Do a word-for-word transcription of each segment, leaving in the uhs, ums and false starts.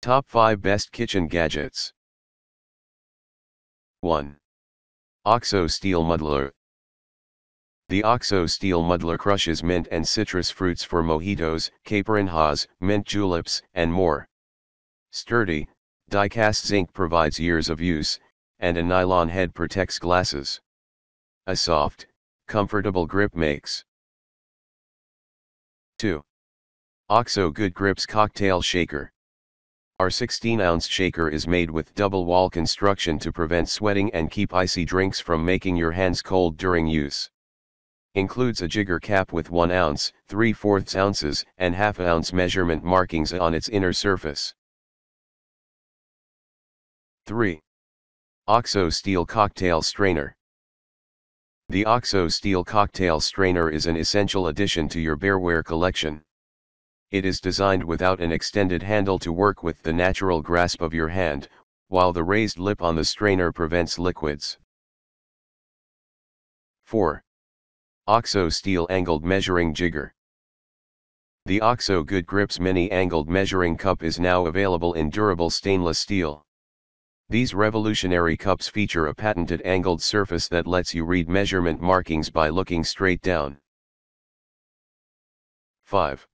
Top five Best Kitchen Gadgets. One. OXO SteeL Muddler. The OXO SteeL Muddler crushes mint and citrus fruits for mojitos, caipirinhas, mint juleps, and more. Sturdy, die-cast zinc provides years of use, and a nylon head protects glasses. A soft, comfortable grip makes. Two. OXO Good Grips Cocktail Shaker. Our sixteen ounce shaker is made with double wall construction to prevent sweating and keep icy drinks from making your hands cold during use. Includes a jigger cap with one ounce, three quarters ounces, and half ounce measurement markings on its inner surface. Three. OXO SteeL Cocktail Strainer. The OXO SteeL Cocktail Strainer is an essential addition to your beerware collection. It is designed without an extended handle to work with the natural grasp of your hand, while the raised lip on the strainer prevents liquids. Four. OXO SteeL Angled Measuring Jigger. The OXO Good Grips Mini Angled Measuring Cup is now available in durable stainless steel. These revolutionary cups feature a patented angled surface that lets you read measurement markings by looking straight down. Five.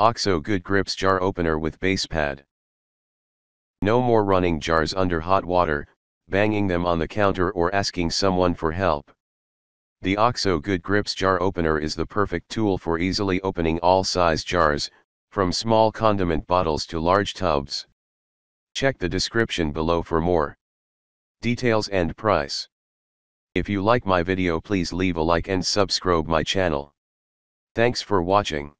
OXO Good Grips Jar Opener with Base Pad. No more running jars under hot water, banging them on the counter or asking someone for help. The OXO Good Grips Jar Opener is the perfect tool for easily opening all size jars, from small condiment bottles to large tubs. Check the description below for more details and price. If you like my video, please leave a like and subscribe my channel. Thanks for watching.